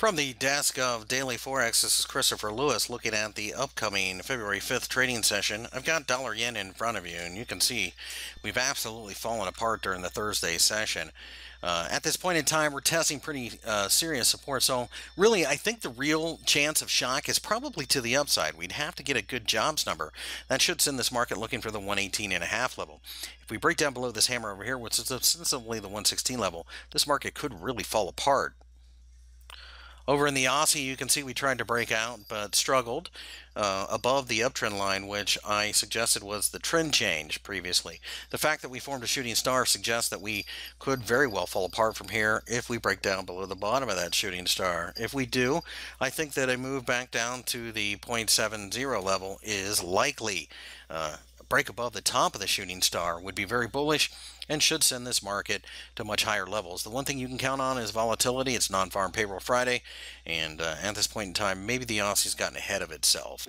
From the desk of Daily Forex, this is Christopher Lewis looking at the upcoming February 5th trading session. I've got dollar yen in front of you, and you can see we've absolutely fallen apart during the Thursday session. At this point in time, we're testing pretty serious support, so really I think the real chance of shock is probably to the upside. We'd have to get a good jobs number. That should send this market looking for the 118.5 level. If we break down below this hammer over here, which is ostensibly the 116 level, this market could really fall apart. Over in the Aussie, you can see we tried to break out but struggled above the uptrend line, which I suggested was the trend change previously. The fact that we formed a shooting star suggests that we could very well fall apart from here if we break down below the bottom of that shooting star. If we do, I think that a move back down to the 0.70 level is likely. A break above the top of the shooting star would be very bullish and should send this market to much higher levels. The one thing you can count on is volatility. It's Nonfarm Payroll Friday, and at this point in time, maybe the Aussie's gotten ahead of itself.